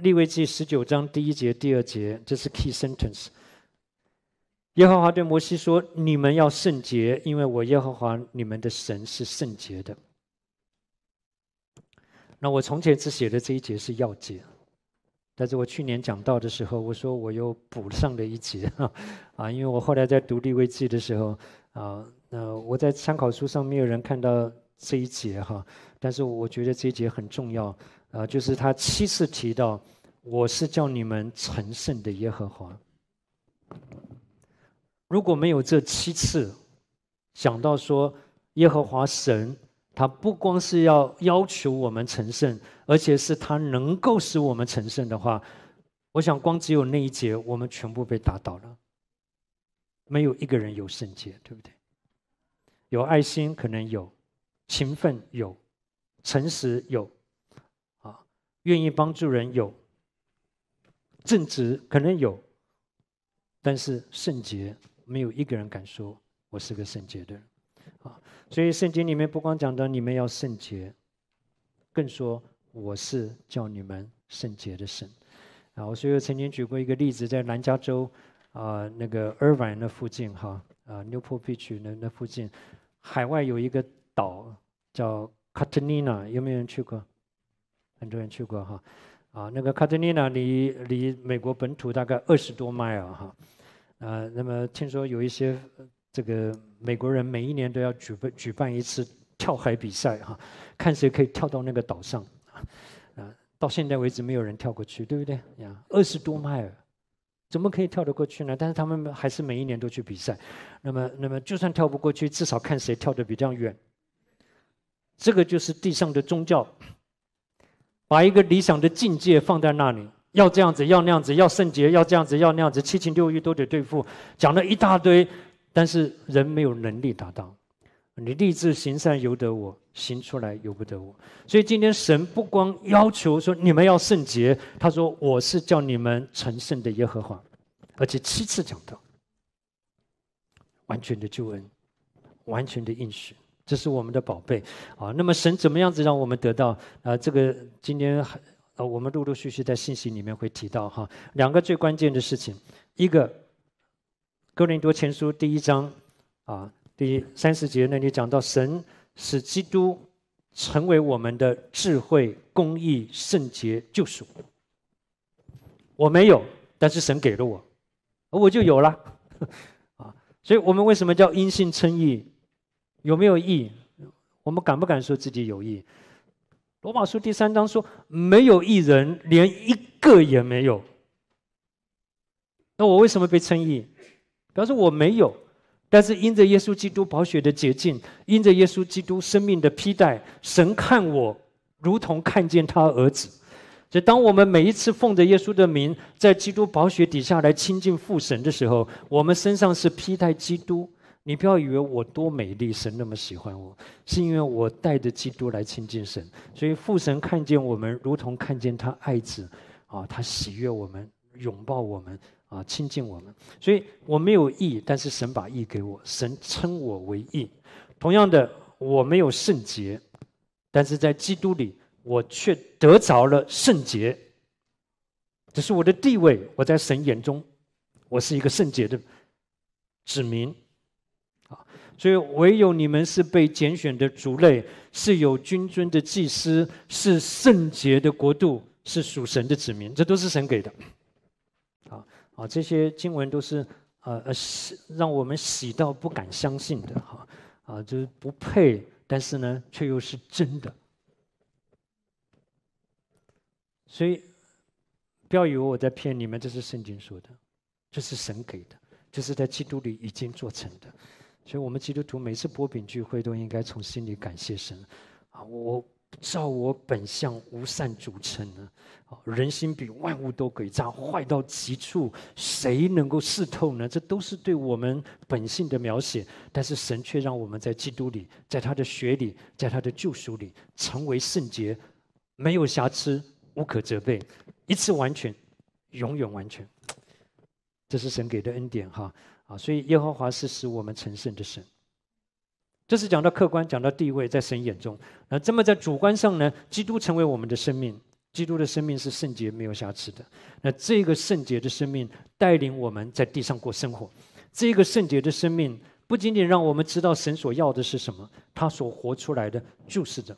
利未记19章第1节、第2节，这是 key sentence。耶和华对摩西说：“你们要圣洁，因为我耶和华你们的神是圣洁的。”那我从前只写的这一节是要节，但是我去年讲到的时候，我说我又补上了一节啊，因为我后来在读利未记的时候啊，那我在参考书上没有人看到这一节哈，但是我觉得这一节很重要啊，就是他7次提到我是叫你们成圣的耶和华。如果没有这7次想到说耶和华神，他不光是要求我们成圣，而且是他能够使我们成圣的话，我想光只有那一节，我们全部被打倒了。没有一个人有圣洁，对不对？有爱心可能有，勤奋有，诚实有，啊，愿意帮助人有，正直可能有，但是圣洁没有一个人敢说我是个圣洁的人。所以圣经里面不光讲到你们要圣洁，更说我是叫你们圣洁的神。啊，我所以曾经举过一个例子，在南加州啊，那个 Irvine 那附近哈，啊 Newport Beach 那附近，海外有一个岛叫 Catalina， 有没有人去过？很多人去过哈。啊，那个 Catalina 离美国本土大概20多迈哈。啊，那么听说有一些。这个美国人每一年都要举办一次跳海比赛哈，看谁可以跳到那个岛上啊！到现在为止没有人跳过去，对不对呀？20多迈，怎么可以跳得过去呢？但是他们还是每一年都去比赛。那么就算跳不过去，至少看谁跳得比较远。这个就是地上的宗教，把一个理想的境界放在那里。要这样子，要那样子，要圣洁，要这样子，要那样子，7情6欲都得对付，讲了一大堆。但是人没有能力达到，你立志行善由得我，行出来由不得我。所以今天神不光要求说你们要圣洁，他说我是叫你们成圣的耶和华，而且7次讲到完全的救恩，完全的应许，这是我们的宝贝啊。那么神怎么样子让我们得到啊？这个今天我们陆陆续续在信息里面会提到哈，2个最关键的事情，一个。哥林多前书第1章啊，第30节那里讲到，神使基督成为我们的智慧、公义、圣洁、救赎。我没有，但是神给了我，我就有了啊。所以我们为什么叫因信称义？有没有义？我们敢不敢说自己有义？罗马书第3章说，没有义人，连一个也没有。那我为什么被称义？表示我没有，但是因着耶稣基督宝血的洁净，因着耶稣基督生命的披戴，神看我如同看见他儿子。所以当我们每一次奉着耶稣的名，在基督宝血底下来亲近父神的时候，我们身上是披戴基督。你不要以为我多美丽，神那么喜欢我，是因为我带着基督来亲近神。所以父神看见我们如同看见他爱子啊，他喜悦我们，拥抱我们啊，亲近我们。所以我没有义，但是神把义给我，神称我为义。同样的，我没有圣洁，但是在基督里，我却得着了圣洁。这是我的地位，我在神眼中，我是一个圣洁的子民。所以唯有你们是被拣选的族类，是有君尊的祭司，是圣洁的国度，是属神的子民，这都是神给的。啊，这些经文都是让我们喜到不敢相信的哈，啊，就是不配，但是呢，却又是真的。所以，不要以为我在骗你们，这是圣经说的，这是神给的，这是在基督里已经做成的。所以，我们基督徒每次擘饼聚会都应该从心里感谢神啊！我照我本相无善组成呢，人心比万物都诡诈，坏到极处，谁能够识透呢？这都是对我们本性的描写，但是神却让我们在基督里，在他的血里，在他的救赎里，成为圣洁，没有瑕疵，无可责备，一次完全，永远完全。这是神给的恩典哈啊！所以耶和华是使我们成圣的神。这是讲到客观，讲到地位，在神眼中。那这么在主观上呢，基督成为我们的生命，基督的生命是圣洁没有瑕疵的。那这个圣洁的生命带领我们在地上过生活。这个圣洁的生命不仅仅让我们知道神所要的是什么，他所活出来的就是这，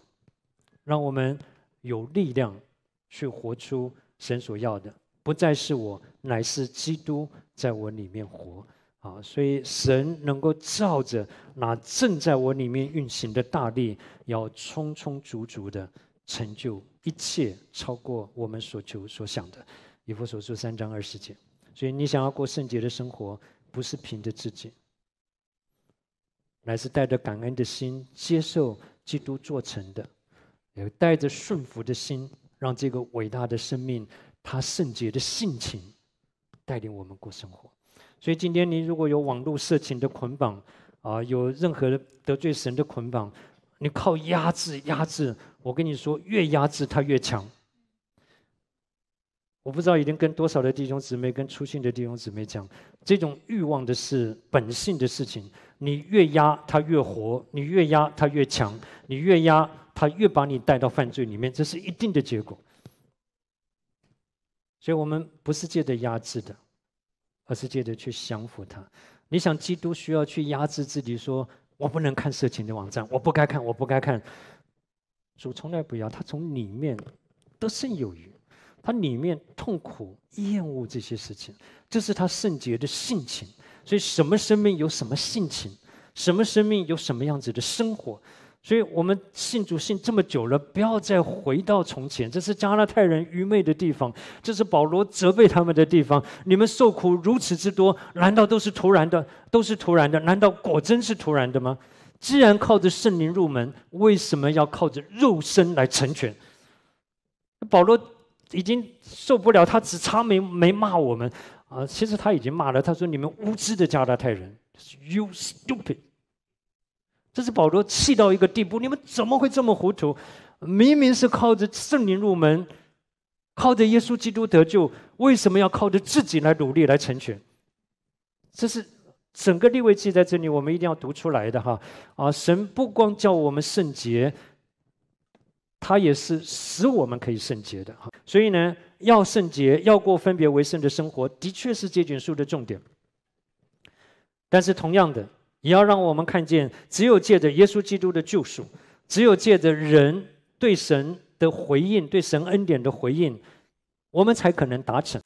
让我们有力量去活出神所要的。不再是我，乃是基督在我里面活。 啊，所以神能够照着那正在我里面运行的大力，要充充足足的成就一切，超过我们所求所想的。以弗所书3章20节。所以你想要过圣洁的生活，不是凭着自己，乃是带着感恩的心接受基督做成的，也带着顺服的心，让这个伟大的生命，他圣洁的性情，带领我们过生活。 所以今天你如果有网络色情的捆绑，有任何得罪神的捆绑，你靠压制压制，我跟你说，越压制它越强。我不知道已经跟多少的弟兄姊妹、跟出信的弟兄姊妹讲，这种欲望的事、本性的事情，你越压它越活，你越压它越强，你越压它越把你带到犯罪里面，这是一定的结果。所以我们不是借着压制的。 而是借着去降服它。你想，基督需要去压制自己，说我不能看色情的网站，我不该看，我不该看。主从来不要，他从里面得胜有余，他里面痛苦厌恶这些事情，这是他圣洁的性情。所以，什么生命有什么性情，什么生命有什么样子的生活。所以我们信主信这么久了，不要再回到从前，这是加拉太人愚昧的地方，这是保罗责备他们的地方。你们受苦如此之多，难道都是突然的？都是突然的？难道果真是突然的吗？既然靠着圣灵入门，为什么要靠着肉身来成全？保罗已经受不了，他只差没骂我们啊！其实他已经骂了，他说：“你们无知的加拉太人 ，You stupid。” 这是保罗气到一个地步，你们怎么会这么糊涂？明明是靠着圣灵入门，靠着耶稣基督得救，为什么要靠着自己来努力来成全？这是整个利未记在这里，我们一定要读出来的哈！啊，神不光叫我们圣洁，他也是使我们可以圣洁的哈。所以呢，要圣洁，要过分别为圣的生活，的确是这卷书的重点。但是同样的。 也要让我们看见，只有借着耶稣基督的救赎，只有借着人对神的回应、对神恩典的回应，我们才可能达成。